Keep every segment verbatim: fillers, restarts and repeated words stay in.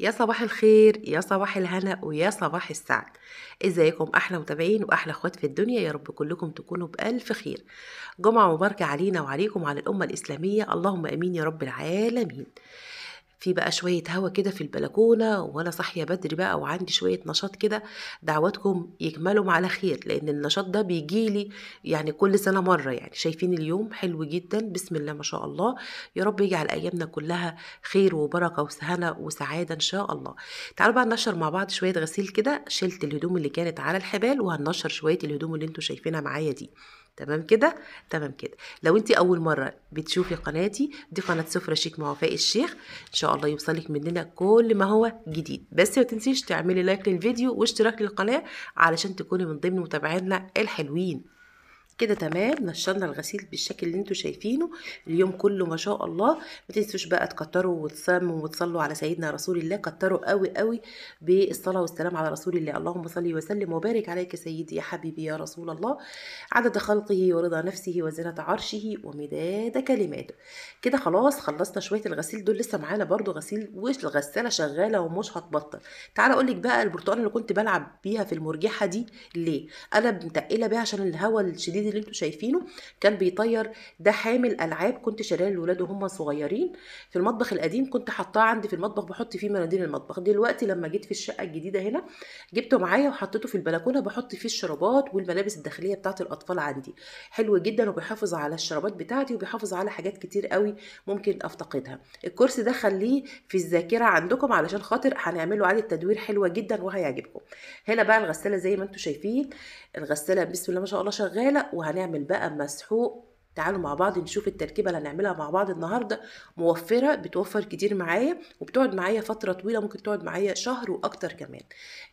يا صباح الخير، يا صباح الهنا، ويا صباح السعد. ازيكم احلى متابعين واحلى اخوات في الدنيا؟ يا رب كلكم تكونوا بالف خير. جمعه مباركه علينا وعليكم وعلى الامه الاسلاميه، اللهم امين يا رب العالمين. في بقى شويه هوا كده في البلكونه وانا صاحيه بدري بقى وعندي شويه نشاط كده، دعواتكم يكملوا على خير، لان النشاط ده بيجيلي يعني كل سنه مره. يعني شايفين اليوم حلو جدا، بسم الله ما شاء الله، يا رب يجعل ايامنا كلها خير وبركه وسهله وسعاده ان شاء الله. تعالوا بقى ننشر مع بعض شويه غسيل كده. شلت الهدوم اللي كانت على الحبال وهننشر شويه الهدوم اللي انتوا شايفينها معايا دي. تمام كده، تمام كده. لو انت اول مره بتشوفي قناتي دي، قناه سفرة شيك مع وفاء الشيخ، ان شاء الله يوصلك مننا كل ما هو جديد. بس ما تنسيش تعملي لايك للفيديو واشتراك للقناه علشان تكوني من ضمن متابعينا الحلوين كده. تمام، نشرنا الغسيل بالشكل اللي انتوا شايفينه اليوم كله ما شاء الله. ما تنسوش بقى تكتروا وتصمموا وتصلوا على سيدنا رسول الله، كتروا قوي قوي بالصلاه والسلام على رسول الله. اللهم صل وسلم وبارك عليك سيدي يا حبيبي يا رسول الله، عدد خلقه ورضا نفسه وزنة عرشه ومداد كلماته. كده خلاص خلصنا شويه الغسيل دول، لسه معانا برده غسيل والغساله شغاله ومش هتبطل. تعالى اقول لك بقى البرتقال اللي كنت بلعب بيها في المرجحه دي ليه انا متقله بيها، عشان الهواء الشديد اللي انتوا شايفينه كان بيطير. ده حامل العاب كنت شاريها للولاد وهم صغيرين في المطبخ القديم، كنت حطاها عندي في المطبخ بحط فيه مناديل المطبخ. دلوقتي لما جيت في الشقه الجديده هنا جبته معايا وحطيته في البلكونه، بحط فيه الشرابات والملابس الداخليه بتاعت الاطفال عندي. حلو جدا وبيحافظ على الشرابات بتاعتي وبيحافظ على حاجات كتير قوي ممكن افتقدها. الكرسي ده خليه في الذاكره عندكم علشان خاطر هنعمله اعاده تدوير حلوه جدا وهيعجبكم. هنا بقى الغساله زي ما انتوا شايفين الغساله بسم الله ما شاء الله شغاله، وهنعمل بقى مسحوق. تعالوا مع بعض نشوف التركيبه اللي هنعملها مع بعض النهارده. موفره، بتوفر كتير معايا وبتقعد معايا فتره طويله، ممكن تقعد معايا شهر واكتر كمان،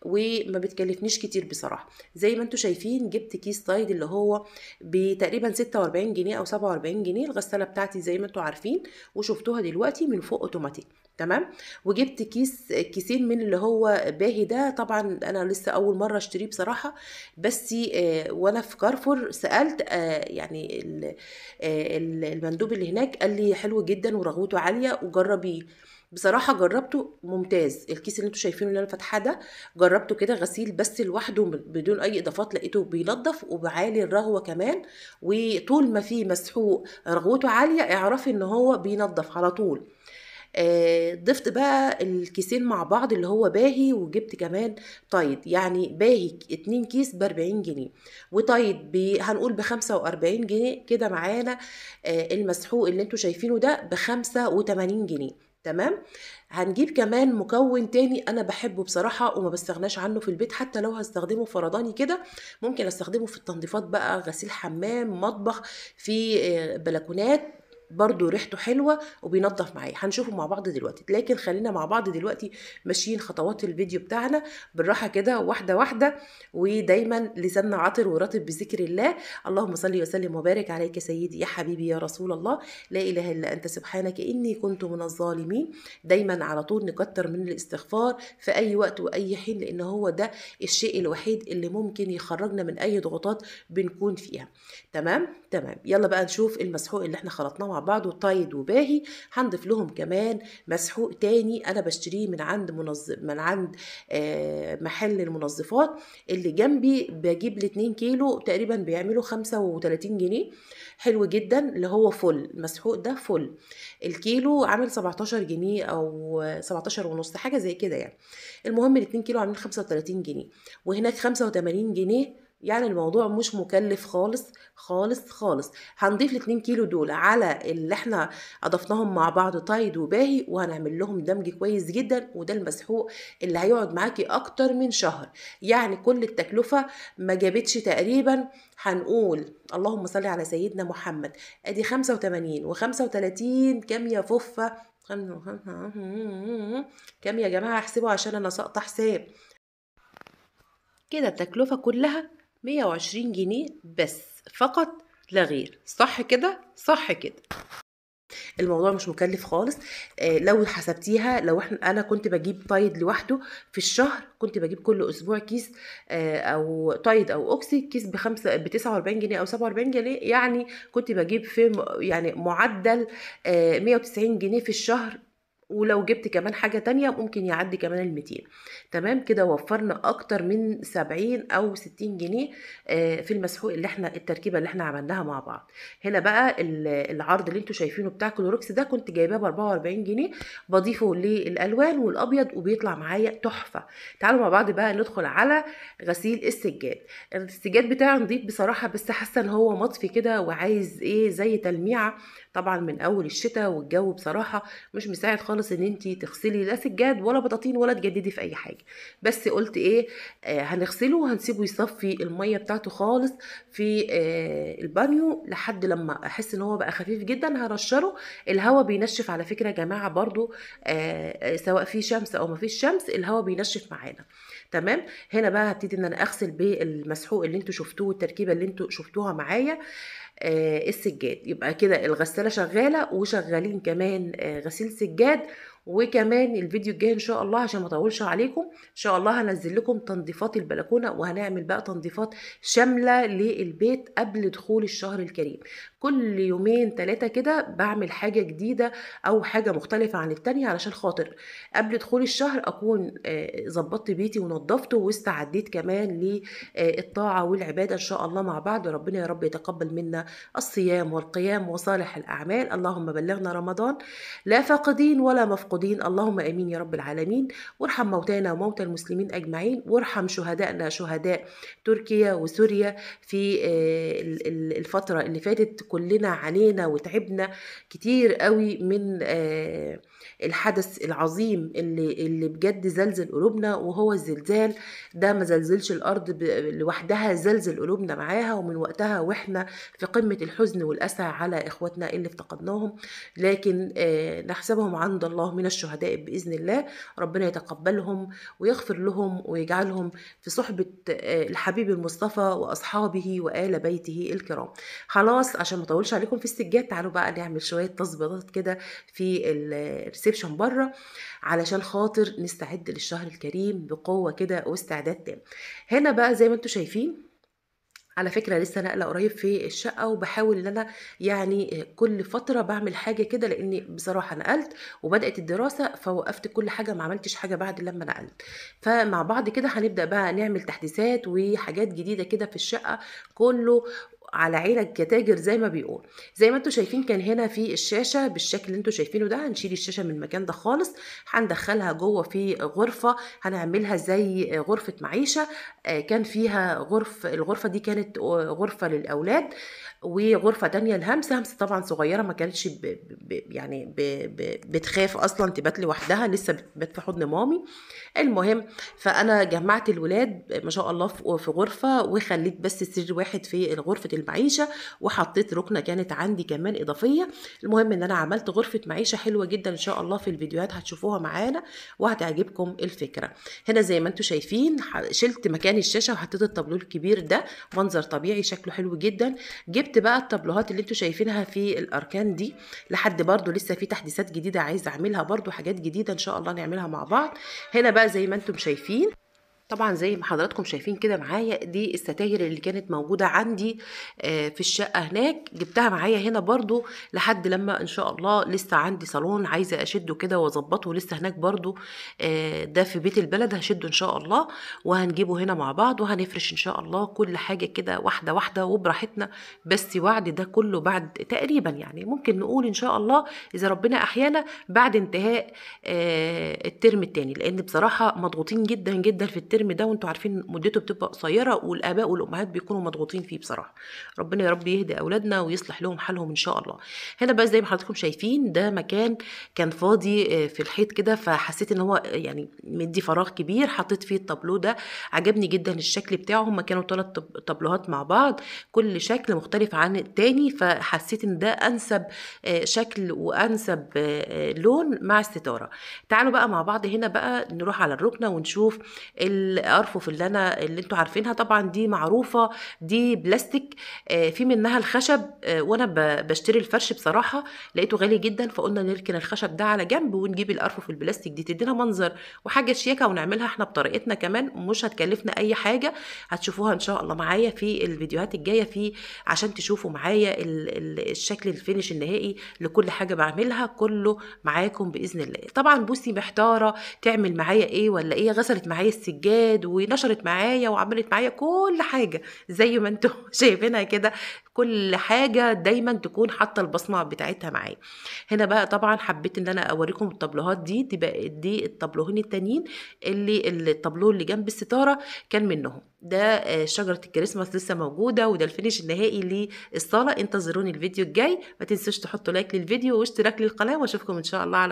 وما بتكلفنيش كتير بصراحه. زي ما انتم شايفين جبت كيس صيد اللي هو بتقريبا ستة واربعين جنيه او سبعة واربعين جنيه. الغساله بتاعتي زي ما انتم عارفين وشفتوها دلوقتي من فوق اوتوماتيك. تمام، وجبت كيس كيسين من اللي هو باهي ده. طبعا انا لسه اول مره اشتريه بصراحه، بس آه وانا في كارفور سالت آه يعني المندوب اللي هناك قال لي حلو جدا ورغوته عاليه وجربيه. بصراحه جربته ممتاز. الكيس اللي انتوا شايفينه اللي انا فاتحاه ده جربته كده غسيل بس لوحده بدون اي اضافات، لقيته بينظف وبعالي الرغوه كمان، وطول ما فيه مسحوق رغوته عاليه اعرفي ان هو بينظف على طول. آه ضفت بقى الكيسين مع بعض اللي هو باهي وجبت كمان طيد. يعني باهي اتنين كيس باربعين جنيه وطيد هنقول بخمسة واربعين جنيه كده. معانا آه المسحوق اللي انتوا شايفينه ده بخمسة وتمانين جنيه. تمام، هنجيب كمان مكون تاني انا بحبه بصراحه وما بستغناش عنه في البيت، حتى لو هستخدمه فرداني كده ممكن استخدمه في التنظيفات بقى، غسيل حمام، مطبخ، في آه بلكونات، برضو ريحته حلوه وبينظف معايا. هنشوفه مع بعض دلوقتي، لكن خلينا مع بعض دلوقتي ماشيين خطوات الفيديو بتاعنا بالراحه كده، واحده واحده، ودايما لساننا عطر ورطب بذكر الله. اللهم صل وسلم وبارك عليك سيدي يا حبيبي يا رسول الله، لا اله الا انت سبحانك اني كنت من الظالمين. دايما على طول نكتر من الاستغفار في اي وقت واي حين، لان هو ده الشيء الوحيد اللي ممكن يخرجنا من اي ضغوطات بنكون فيها. تمام تمام، يلا بقى نشوف المسحوق اللي احنا خلطناه مع بعض وطايد وباهي. هنضيف لهم كمان مسحوق تاني انا بشتريه من عند منظف من عند آه محل المنظفات اللي جنبي، بجيب ل اتنين كيلو تقريبا بيعملوا خمسة وتلاتين جنيه. حلو جدا اللي هو فل، المسحوق ده فل الكيلو عامل سبعتاشر جنيه او سبعتاشر ونص حاجه زي كده يعني. المهم ال اتنين كيلو عاملين خمسة وتلاتين جنيه وهناك خمسة وتمانين جنيه، يعني الموضوع مش مكلف خالص خالص خالص. هنضيف الاتنين كيلو دول على اللي احنا اضفناهم مع بعض طايد وباهي، وهنعمل لهم دمج كويس جدا. وده المسحوق اللي هيقعد معاكي اكتر من شهر، يعني كل التكلفه ما جابتش تقريبا، هنقول اللهم صل على سيدنا محمد، ادي خمسة وتمانين وخمسة وتلاتين كام يا ففه؟ كام يا جماعه؟ احسبوا عشان انا ساقطه حساب كده. التكلفة كلها مية وعشرين جنيه بس فقط لا غير، صح كده؟ صح كده، الموضوع مش مكلف خالص. آه لو حسبتيها، لو احنا انا كنت بجيب طايد لوحده في الشهر، كنت بجيب كل اسبوع كيس آه او طايد او اوكسي، كيس بخمسه ب تسعة واربعين جنيه او سبعة واربعين جنيه، يعني كنت بجيب في يعني معدل آه مية وتسعين جنيه في الشهر ولو جبت كمان حاجة تانية ممكن يعدي كمان المتين. تمام كده وفرنا اكتر من سبعين او ستين جنيه في المسحوق اللي احنا التركيبة اللي احنا عملناها مع بعض. هنا بقى العرض اللي انتوا شايفينه بتاع كلوروكس ده كنت جايباه ب اربعة واربعين جنيه، بضيفه للالوان والابيض وبيطلع معايا تحفة. تعالوا مع بعض بقى ندخل على غسيل السجاد. السجاد بتاعي نضيف بصراحة، بس حاسة ان هو مطفي كده وعايز ايه زي تلميعة. طبعا من اول الشتاء والجو بصراحة مش مساعد خالص ان انتي تغسلي لا سجاد ولا بطاطين ولا تجددي في اي حاجة، بس قلت ايه آه هنغسله وهنسيبه يصفي المية بتاعته خالص في آه البانيو لحد لما احس ان هو بقى خفيف جدا هرشره. الهواء بينشف على فكرة يا جماعة برضو آه سواء في شمس او ما فيش شمس الهواء بينشف معانا. تمام هنا بقى هبتدي ان انا اغسل بالمسحوق اللي انتوا شفتوه والتركيبة اللي انتوا شفتوها معايا آه السجاد. يبقى كده الغسالة شغالة وشغالين كمان آه غسيل سجاد. وكمان الفيديو الجاي ان شاء الله عشان ما اطولش عليكم ان شاء الله هنزل لكم تنظيفات البلكونه، وهنعمل بقى تنظيفات شامله للبيت قبل دخول الشهر الكريم. كل يومين ثلاثه كده بعمل حاجه جديده او حاجه مختلفه عن التانيه علشان خاطر قبل دخول الشهر اكون ظبطت بيتي ونظفته واستعديت كمان للطاعه والعباده ان شاء الله مع بعض. ربنا يا رب يتقبل منا الصيام والقيام وصالح الاعمال. اللهم بلغنا رمضان لا فاقدين ولا مفقودين، اللهم امين يا رب العالمين. وارحم موتانا وموتى المسلمين اجمعين، وارحم شهدائنا شهداء تركيا وسوريا في الفتره اللي فاتت. كلنا عانينا وتعبنا كتير قوي من الحدث العظيم اللي اللي بجد زلزل قلوبنا، وهو الزلزال ده ما زلزلش الارض لوحدها، زلزل قلوبنا معاها. ومن وقتها واحنا في قمه الحزن والاسى على اخواتنا اللي افتقدناهم، لكن نحسبهم عند الله من الشهداء بإذن الله. ربنا يتقبلهم ويغفر لهم ويجعلهم في صحبة الحبيب المصطفى وأصحابه وآل بيته الكرام. خلاص عشان ما اطولش عليكم في السجاد، تعالوا بقى نعمل شوية تظبيطات كده في الريسبشن بره علشان خاطر نستعد للشهر الكريم بقوة كده واستعداد تام. هنا بقى زي ما انتم شايفين على فكرة لسه نقلة قريب في الشقة، وبحاول ان انا يعني كل فترة بعمل حاجة كده، لاني بصراحة نقلت وبدأت الدراسة فوقفت كل حاجة ما عملتش حاجة بعد لما نقلت. فمع بعض كده هنبدأ بقى نعمل تحديثات وحاجات جديدة كده في الشقة كله على عينك يا تاجر زي ما بيقول. زي ما انتوا شايفين كان هنا في الشاشه بالشكل اللي انتوا شايفينه ده، هنشيل الشاشه من المكان ده خالص، هندخلها جوه في غرفه هنعملها زي غرفه معيشه. كان فيها غرف، الغرفه دي كانت غرفه للاولاد وغرفه تانية لهمسه. همسه طبعا صغيره ما كانتش ب ب يعني ب ب بتخاف اصلا تبات لوحدها، لسه بتبات في حضن مامي. المهم فانا جمعت الولاد ما شاء الله في غرفه، وخليت بس سرير واحد في غرفه المعيشه، وحطيت ركنه كانت عندي كمان اضافيه. المهم ان انا عملت غرفه معيشه حلوه جدا ان شاء الله، في الفيديوهات هتشوفوها معانا وهتعجبكم الفكره. هنا زي ما انتم شايفين شلت مكان الشاشه وحطيت الطابلو الكبير ده، منظر طبيعي شكله حلو جدا. جبت بقى الطابلوهات اللي انتم شايفينها في الاركان دي لحد برده لسه في تحديثات جديده عايزه اعملها، برده حاجات جديده ان شاء الله نعملها مع بعض. هنا بقى زي ما انتم شايفين طبعا زي ما حضراتكم شايفين كده معايا دي الستاير اللي كانت موجوده عندي في الشقه هناك، جبتها معايا هنا برضو لحد لما ان شاء الله لسه عندي صالون عايزه اشده كده واظبطه لسه هناك برضو. ده في بيت البلد هشده ان شاء الله وهنجيبه هنا مع بعض، وهنفرش ان شاء الله كل حاجه كده واحده واحده وبراحتنا. بس وعد ده كله بعد تقريبا يعني ممكن نقول ان شاء الله اذا ربنا احيانا بعد انتهاء الترم الثاني، لان بصراحه مضغوطين جدا جدا في الترم ده، وانتوا عارفين مدته بتبقى قصيره والاباء والامهات بيكونوا مضغوطين فيه بصراحه. ربنا يا رب يهدي اولادنا ويصلح لهم حالهم ان شاء الله. هنا بقى زي ما حضراتكم شايفين ده مكان كان فاضي في الحيط كده، فحسيت ان هو يعني مدي فراغ كبير، حطيت فيه الطابلو ده. عجبني جدا الشكل بتاعه، هما كانوا ثلاث طابلوهات مع بعض كل شكل مختلف عن التاني، فحسيت ان ده انسب شكل وانسب لون مع الستاره. تعالوا بقى مع بعض هنا بقى نروح على الركنه ونشوف ال الارفف اللي انا اللي انتوا عارفينها طبعا، دي معروفه، دي بلاستيك، في منها الخشب، وانا بشتري الفرش بصراحه لقيته غالي جدا، فقلنا نركن الخشب ده على جنب ونجيب الارفف البلاستيك دي تدينا منظر وحاجه شياكه ونعملها احنا بطريقتنا كمان، مش هتكلفنا اي حاجه. هتشوفوها ان شاء الله معايا في الفيديوهات الجايه في عشان تشوفوا معايا الشكل الفينش النهائي لكل حاجه بعملها، كله معاكم باذن الله. طبعا بوسي محتاره تعمل معايا ايه ولا ايه، غسلت معايا السجاد ونشرت معايا وعملت معايا كل حاجه زي ما انتم شايفينها كده، كل حاجه دايما تكون حاطه البصمه بتاعتها معايا. هنا بقى طبعا حبيت ان انا اوريكم الطبلوهات دي، تبقى دي الطبلوهين التانيين اللي الطابلوه اللي جنب الستاره كان منهم، ده شجره الكريسماس لسه موجوده، وده الفينش النهائي للصاله. انتظروني الفيديو الجاي، ما تنسوش تحطوا لايك للفيديو واشتراك للقناه، واشوفكم ان شاء الله على